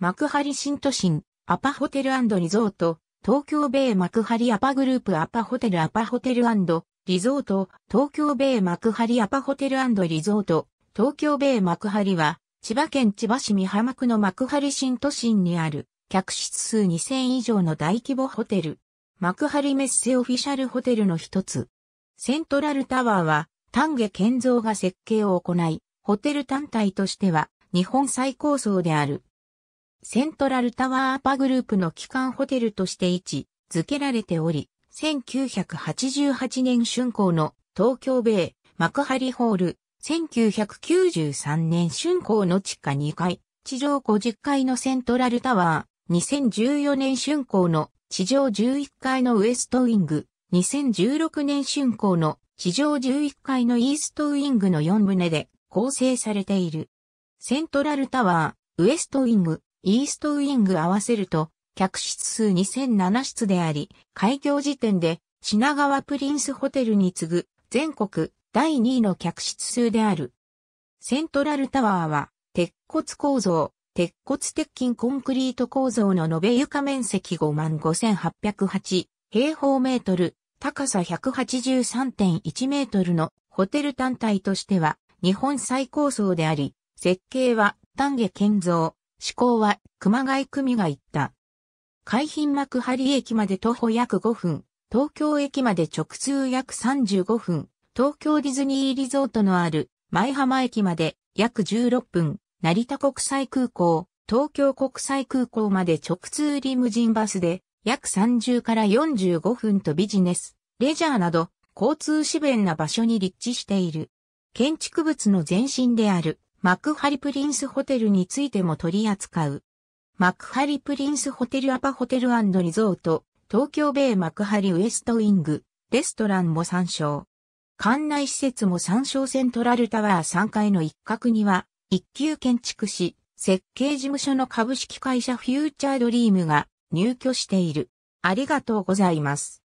幕張新都心、アパホテル&リゾート、東京ベイ幕張アパグループアパホテルアパホテル&リゾート、東京ベイ幕張アパホテル&リゾート、東京ベイ幕張は、千葉県千葉市美浜区の幕張新都心にある、客室数2000以上の大規模ホテル、幕張メッセオフィシャルホテルの一つ。セントラルタワーは、丹下健三が設計を行い、ホテル単体としては、日本最高層である。セントラルタワーアパグループの基幹ホテルとして位置づけられており、1988年竣工の東京ベイ幕張ホール、1993年竣工の地下2階、地上50階のセントラルタワー、2014年竣工の地上11階のウエストウィング、2016年竣工の地上11階のイーストウィングの4棟で構成されている。セントラルタワー、ウエストウィング、イーストウィング合わせると、客室数2007室であり、開業時点で、品川プリンスホテルに次ぐ、全国第2位の客室数である。セントラルタワーは、鉄骨構造、鉄骨鉄筋コンクリート構造の延べ床面積 55,808 平方メートル、高さ 183.1 メートルのホテル単体としては、日本最高層であり、設計は丹下健三。施工は熊谷久美が行った。海浜幕張駅まで徒歩約5分、東京駅まで直通約35分、東京ディズニーリゾートのある舞浜駅まで約16分、成田国際空港、東京国際空港まで直通リムジンバスで約30から45分とビジネス、レジャーなど交通資便な場所に立地している。建築物の前身である。幕張プリンスホテルについても取り扱う。幕張プリンスホテルアパホテル&リゾート、東京ベイ幕張ウエストウィング、レストランも参照。館内施設も参照セントラルタワー3階の一角には、一級建築士、設計事務所の株式会社フューチャードリームが入居している。ありがとうございます。